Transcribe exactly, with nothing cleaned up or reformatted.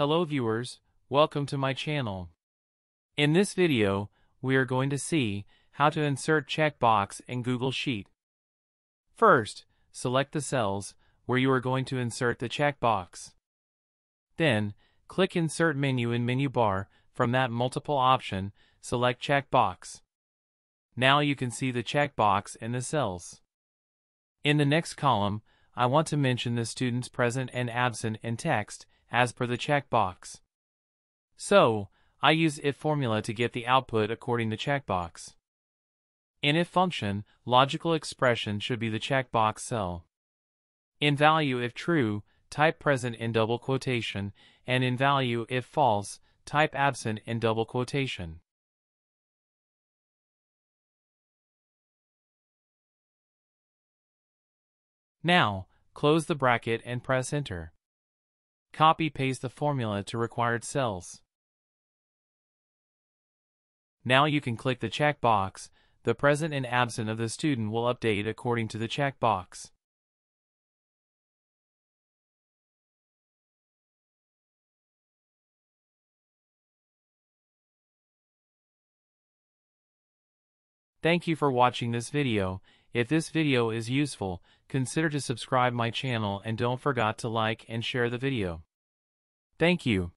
Hello viewers, welcome to my channel. In this video, we are going to see how to insert checkbox in Google Sheet. First, select the cells where you are going to insert the checkbox. Then, click Insert Menu in menu bar. From that multiple option, select Checkbox. Now you can see the checkbox in the cells. In the next column, I want to mention the students present and absent in text, as per the checkbox. So, I use if formula to get the output according to checkbox. In if function, logical expression should be the checkbox cell. In value if true, type present in double quotation, and in value if false, type absent in double quotation. Now, close the bracket and press Enter. Copy-paste the formula to required cells. Now you can click the checkbox. The present and absent of the student will update according to the checkbox. Thank you for watching this video. If this video is useful, consider to subscribe my channel and don't forget to like and share the video. Thank you.